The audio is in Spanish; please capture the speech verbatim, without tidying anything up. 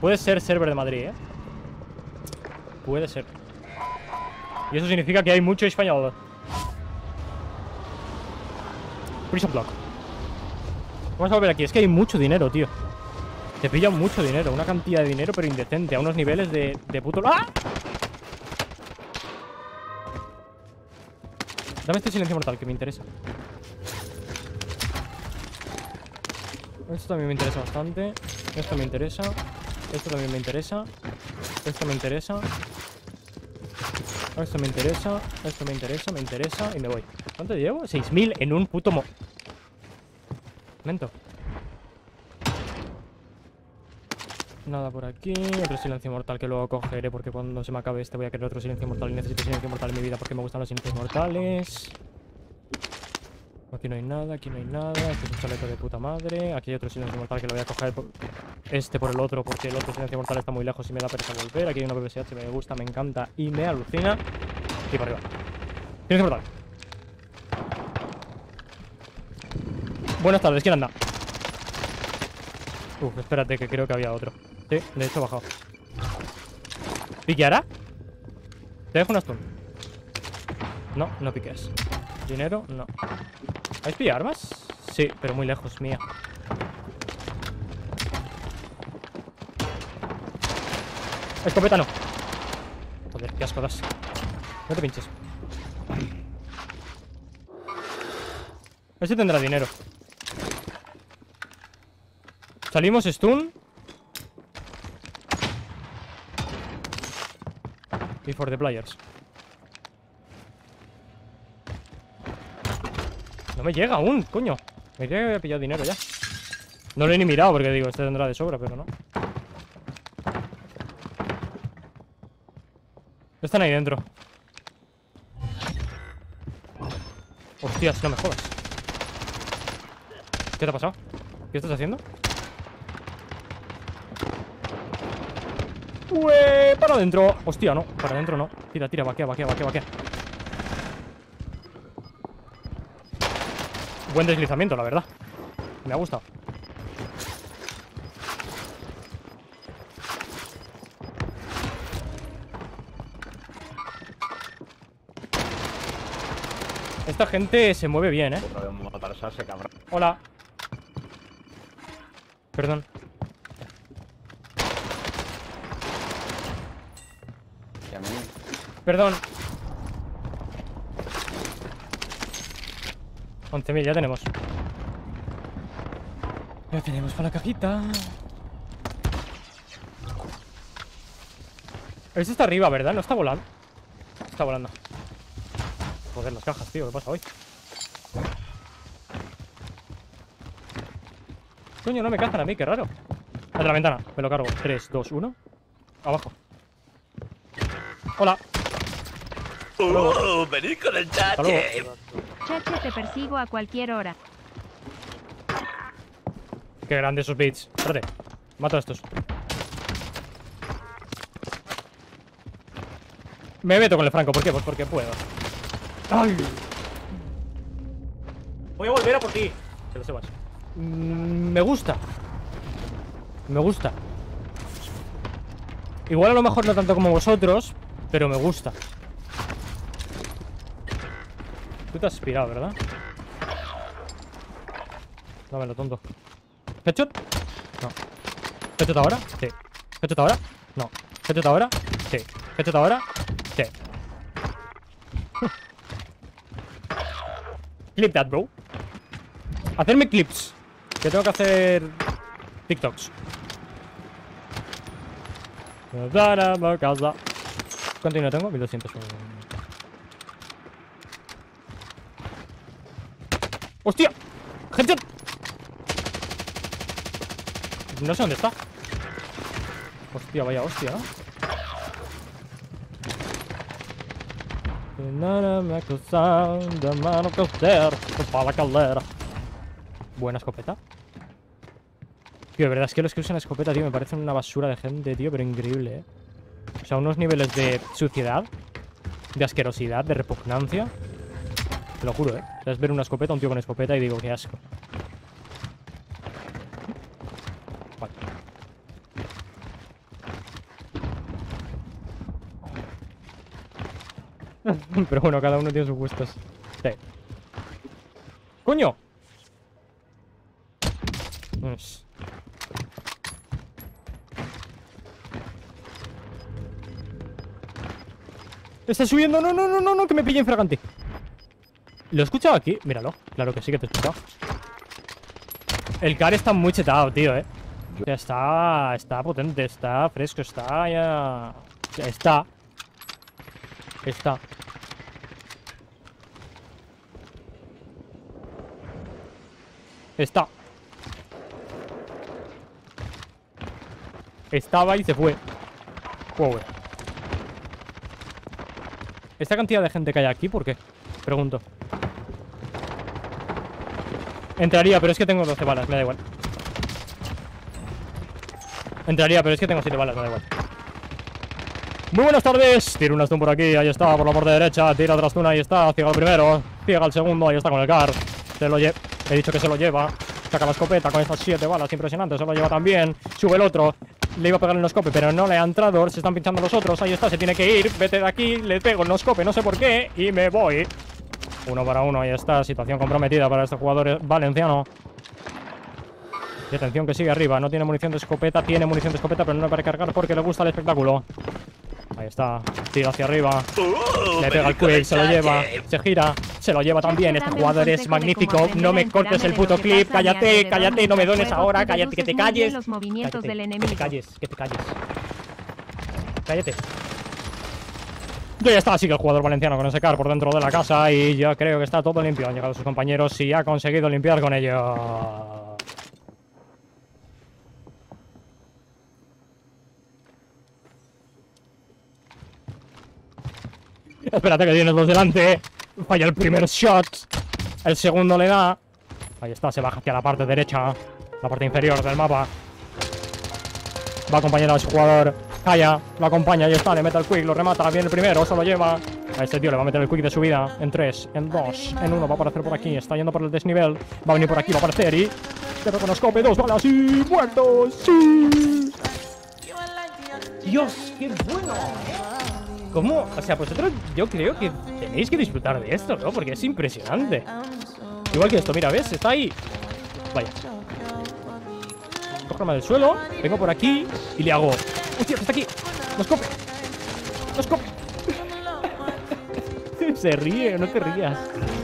Puede ser server de Madrid, ¿eh? Puede ser. Y eso significa que hay mucho español. Prison Block. Vamos a volver aquí. Es que hay mucho dinero, tío. Te pillan mucho dinero. Una cantidad de dinero, pero indecente. A unos niveles de, de puto... ¡Ah! Dame este silencio mortal, que me interesa. Esto también me interesa bastante. Esto me interesa. Esto también me interesa. Esto me interesa. Esto me interesa. Esto me interesa. Me interesa. Y me voy. ¿Cuánto llevo? seis mil en un puto mo... Mento. Nada por aquí. Otro silencio mortal que luego cogeré, porque cuando se me acabe este voy a querer otro silencio mortal. Y necesito silencio mortal en mi vida porque me gustan los silencios mortales. Aquí no hay nada, aquí no hay nada. Este es un chaleco de puta madre. Aquí hay otro silencio mortal que lo voy a coger por... este por el otro, porque el otro silencio mortal está muy lejos y me da pereza volver. Aquí hay una B B S H, me gusta, me encanta y me alucina. Y para arriba. Silencio mortal. Buenas tardes, ¿quién anda? Uf, espérate, que creo que había otro. Sí, de hecho he bajado. ¿Piqueará? Te dejo una stun. No, no piques. Dinero, no. ¿Habéis pillado armas? Sí, pero muy lejos, mía. Escopeta no. Joder, qué asco das. No te pinches. Ese tendrá dinero. Salimos stun. Y for the players. No me llega aún, coño. Me diría que había pillado dinero ya. No lo he ni mirado porque digo, este tendrá de sobra, pero no. Están ahí dentro. Hostias, no me jodas. ¿Qué te ha pasado? ¿Qué estás haciendo? ¡Ué! ¡Para adentro! Hostia, no. Para adentro no. Tira, tira, vaquea, vaquea, vaquea, vaquea. Buen deslizamiento, la verdad. Me ha gustado. Esta gente se mueve bien, ¿eh? Hola. Perdón. Perdón. once mil, ya tenemos. Ya tenemos para la cajita. Este está arriba, ¿verdad? No está volando. Está volando. Joder, las cajas, tío. ¿Qué pasa hoy? Coño, no me cazan a mí, qué raro. Haz de la ventana, me lo cargo. tres, dos, uno. Abajo. Hola. Uh, venid con el chache. Chache, te persigo a cualquier hora. Qué grandes esos bits. Espérate, mato a estos. Me meto con el Franco, ¿por qué? Pues porque puedo. ¡Ay! Voy a volver a por ti. Que lo sepas. Mm, me gusta. Me gusta. Igual a lo mejor no tanto como vosotros, pero me gusta. Tú te has pirado, ¿verdad? Dámelo, tonto. ¿Headshot? No. ¿Headshot ahora? Sí. ¿Headshot ahora? No. ¿Headshot ahora? Sí. ¿Headshot ahora? Sí. Clip that, bro. Hacerme clips. Que tengo que hacer TikToks. ¿Cuánto dinero tengo? mil doscientos. ¡Hostia! ¡Headshot! No sé dónde está. Hostia, vaya hostia. Buena escopeta. Tío, de verdad es que los que usan escopeta, tío, me parecen una basura de gente, tío, pero increíble, ¿eh? O sea, unos niveles de suciedad, de asquerosidad, de repugnancia. Te lo juro, ¿eh? Es ver una escopeta, un tío con escopeta y digo, qué asco. Vale. Pero bueno, cada uno tiene sus gustos. Sí. ¡Coño! Vamos. ¡Está subiendo! ¡No, no, no, no, no! ¡Que me pille en fragante! ¿Lo he escuchado aquí? Míralo. Claro que sí que te he escuchado. El car está muy chetado, tío, eh. O sea, está... Está potente, está fresco, está... Ya... Está... Está... Está... Estaba y se fue. Joder. ¿Esta cantidad de gente que hay aquí? ¿Por qué? Pregunto. Entraría, pero es que tengo doce balas, me da igual. Entraría, pero es que tengo siete balas, me da igual. Muy buenas tardes. Tira un stun por aquí, ahí está, por la parte derecha. Tira tras una, ahí está, ciega el primero. Ciega el segundo, ahí está con el car. Se lo lleva. He dicho que se lo lleva. Saca la escopeta con estas siete balas, impresionante. Se lo lleva también. Sube el otro. Le iba a pegar el noscope, pero no le ha entrado. Se están pinchando los otros. Ahí está, se tiene que ir. Vete de aquí, le pego el noscope, no sé por qué. Y me voy. Uno para uno, ahí está. Situación comprometida para este jugador valenciano. Y atención que sigue arriba. No tiene munición de escopeta. Tiene munición de escopeta, pero no para cargar porque le gusta el espectáculo. Ahí está. Tira hacia arriba. Le pega el quick, se lo lleva. Se gira. Se lo lleva también. Este jugador es magnífico. No me cortes el puto clip. Cállate, cállate. No me dones ahora. Cállate, que te calles. Cállate, que te calles, que te calles. Cállate. Y ya está, sigue el jugador valenciano con ese car por dentro de la casa. Y yo creo que está todo limpio. Han llegado sus compañeros y ha conseguido limpiar con ello. Espérate que tienes dos delante. Falla el primer shot. El segundo le da. Ahí está, se baja hacia la parte derecha. La parte inferior del mapa. Va a acompañar a su jugador. Calla, lo acompaña, ahí está, le mete el quick, lo remata. Viene el primero, se lo lleva. A este tío le va a meter el quick de subida. En tres, en dos, en uno, va a aparecer por aquí. Está yendo por el desnivel, va a venir por aquí, va a aparecer y... Le toca un scope, dos balas y... ¡Muerto! ¡Sí! ¡Dios, qué bueno! ¿Cómo? O sea, vosotros yo creo que tenéis que disfrutar de esto, ¿no? Porque es impresionante. Igual que esto, mira, ¿ves? Está ahí. Vaya. Cojo arma del suelo, vengo por aquí y le hago... ¡Hostia, que está aquí! ¡Nos cope! ¡Nos cope! Se ríe, no te rías.